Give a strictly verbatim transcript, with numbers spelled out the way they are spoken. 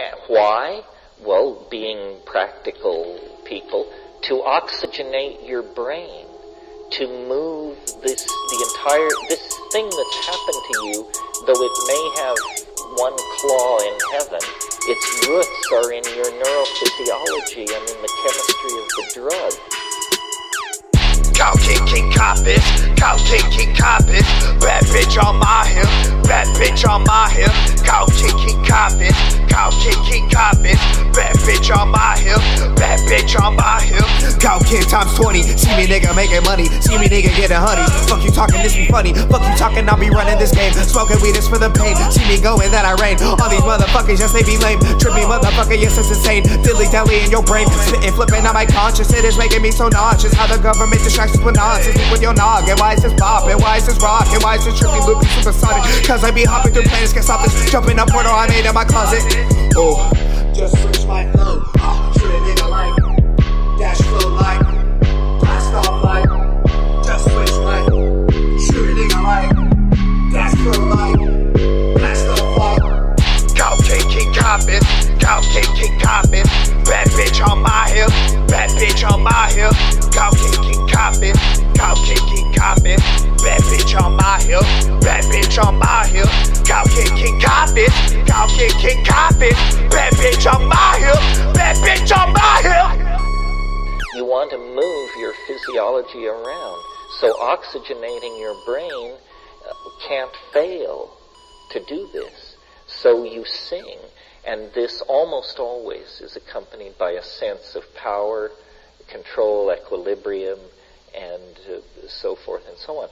And why? Well, being practical people, to oxygenate your brain, to move this, the entire, this thing that's happened to you, though it may have one claw in heaven, its roots are in your neurophysiology and in the chemistry of the drug. Cow kicking copies, cow kicking copies, bad bitch on my hip, bad bitch on my hip, cow kicking copies, cow kicking copies, bad bitch on my hip, bad bitch on my hip, cow kid times twenty, see me nigga making money, see me nigga getting honey, fuck you talking this be funny, fuck you talking I'll be running this game, smoking weed is for the pain, see me going that I rain, all these motherfuckers yes they be lame, trippy motherfucker yes it's insane, diddly dally in your brain, spitting flipping on my conscience, it is making me so nauseous, how the government distracts with nonsense with your nog, and why is this bop, and why is this rock, and why is this trippy loopy supersonic, cause I be hopping through planets, can't stop this, jumping up portal I made in my closet. Oh, just switch my flow, shoot a nigga like, dash flow like, blast off like, just switch like, shoot a nigga like, dash flow like, blast off like, cow kicking coppin', cow kicking coppin', bad bitch on my hip, bad bitch on my hip, cow kicking coppin', cow kicking coppin', bad bitch on my hip, bad bitch on my hip, cow kicking coppin', cow kicking coppin', bad bitch on my hip, bad bitch on my hip. You want to move your physiology around, so oxygenating your brain can't fail to do this. So you sing, and this almost always is accompanied by a sense of power, control, equilibrium, and uh, so forth and so on.